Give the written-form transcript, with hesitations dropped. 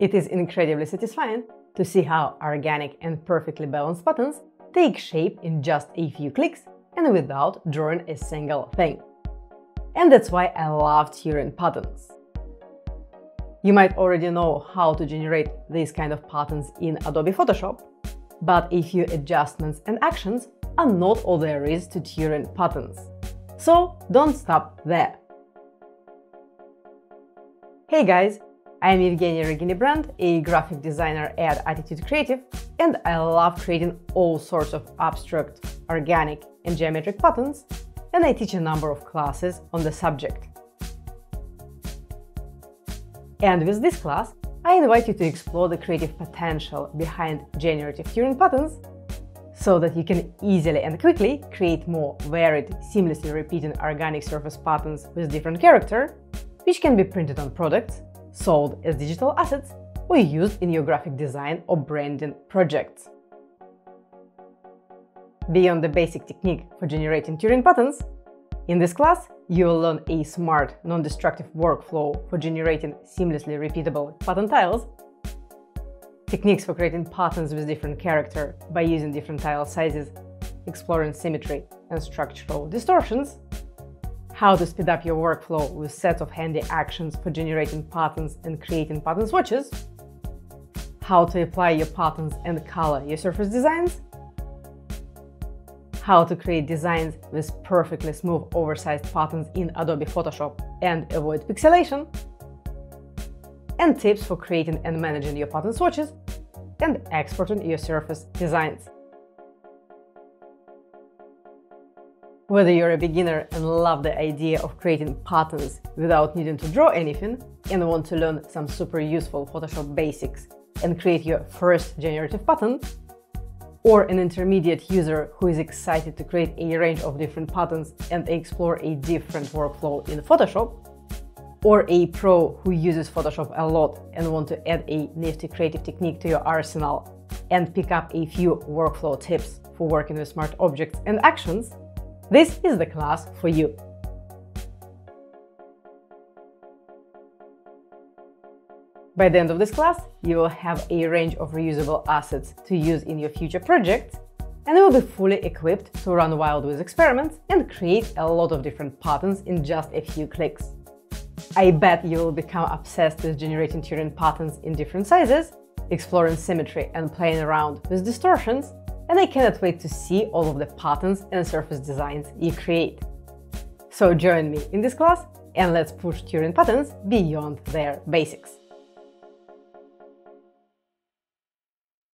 It is incredibly satisfying to see how organic and perfectly balanced buttons take shape in just a few clicks and without drawing a single thing. And that's why I love Turing patterns. You might already know how to generate these kind of patterns in Adobe Photoshop, but a few adjustments and actions are not all there is to Turing patterns. So don't stop there. Hey guys, I'm Evgenia Regini-Brandt, a graphic designer at Attitude Creative, and I love creating all sorts of abstract, organic and geometric patterns, and I teach a number of classes on the subject. And with this class, I invite you to explore the creative potential behind generative Turing patterns so that you can easily and quickly create more varied, seamlessly repeating organic surface patterns with different character, which can be printed on products, sold as digital assets, or used in your graphic design or branding projects. Beyond the basic technique for generating Turing patterns, in this class, you will learn a smart, non-destructive workflow for generating seamlessly repeatable pattern tiles, techniques for creating patterns with different character by using different tile sizes, exploring symmetry and structural distortions, how to speed up your workflow with sets of handy actions for generating patterns and creating pattern swatches, how to apply your patterns and color your surface designs, how to create designs with perfectly smooth oversized patterns in Adobe Photoshop and avoid pixelation, and tips for creating and managing your pattern swatches and exporting your surface designs. Whether you're a beginner and love the idea of creating patterns without needing to draw anything and want to learn some super useful Photoshop basics and create your first generative pattern, or an intermediate user who is excited to create a range of different patterns and explore a different workflow in Photoshop, or a pro who uses Photoshop a lot and want to add a nifty creative technique to your arsenal and pick up a few workflow tips for working with smart objects and actions, this is the class for you. By the end of this class, you will have a range of reusable assets to use in your future projects, and you will be fully equipped to run wild with experiments and create a lot of different patterns in just a few clicks. I bet you will become obsessed with generating Turing patterns in different sizes, exploring symmetry and playing around with distortions, and I cannot wait to see all of the patterns and surface designs you create. So join me in this class and let's push Turing patterns beyond their basics.